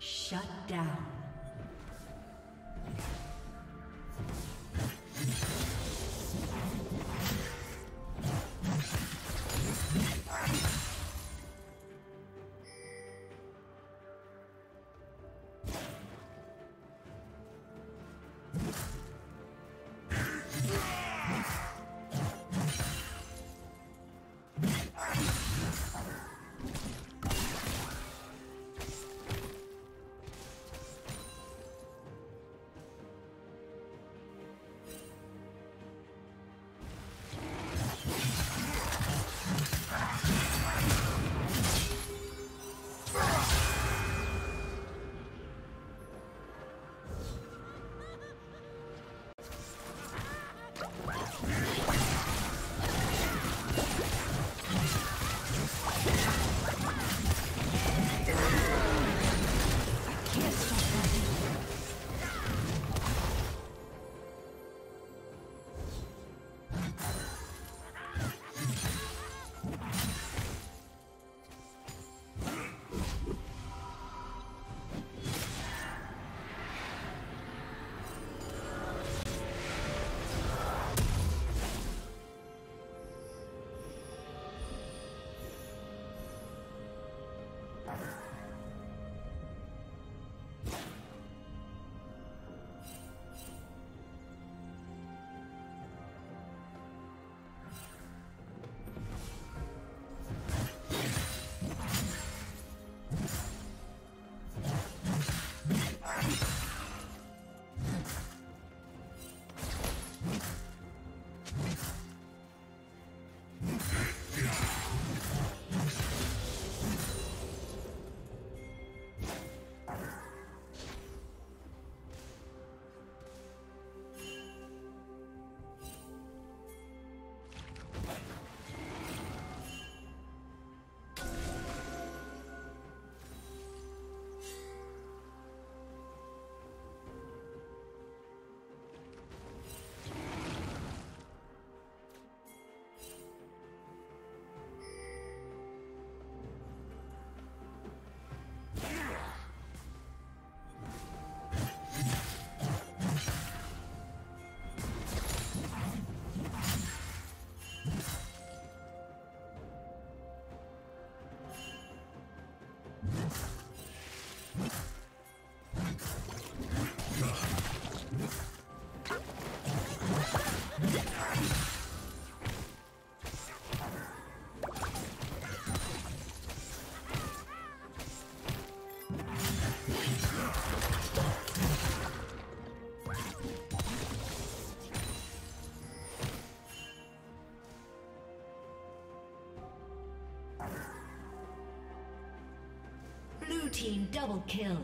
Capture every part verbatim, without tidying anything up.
Shut down. team double kill.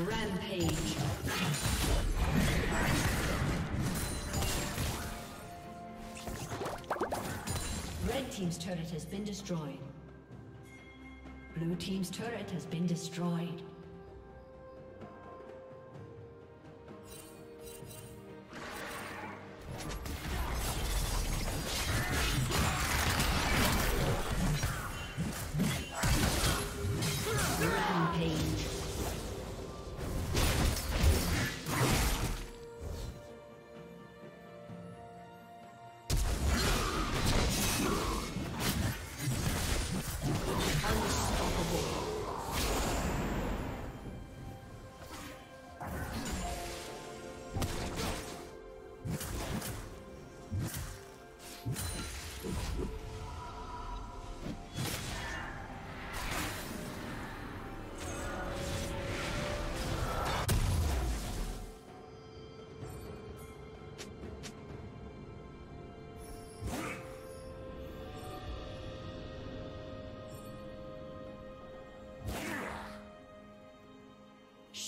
Rampage. Red team's turret has been destroyed. Blue team's turret has been destroyed.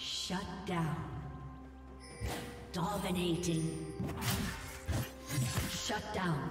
Shut down. Dominating. Shut down.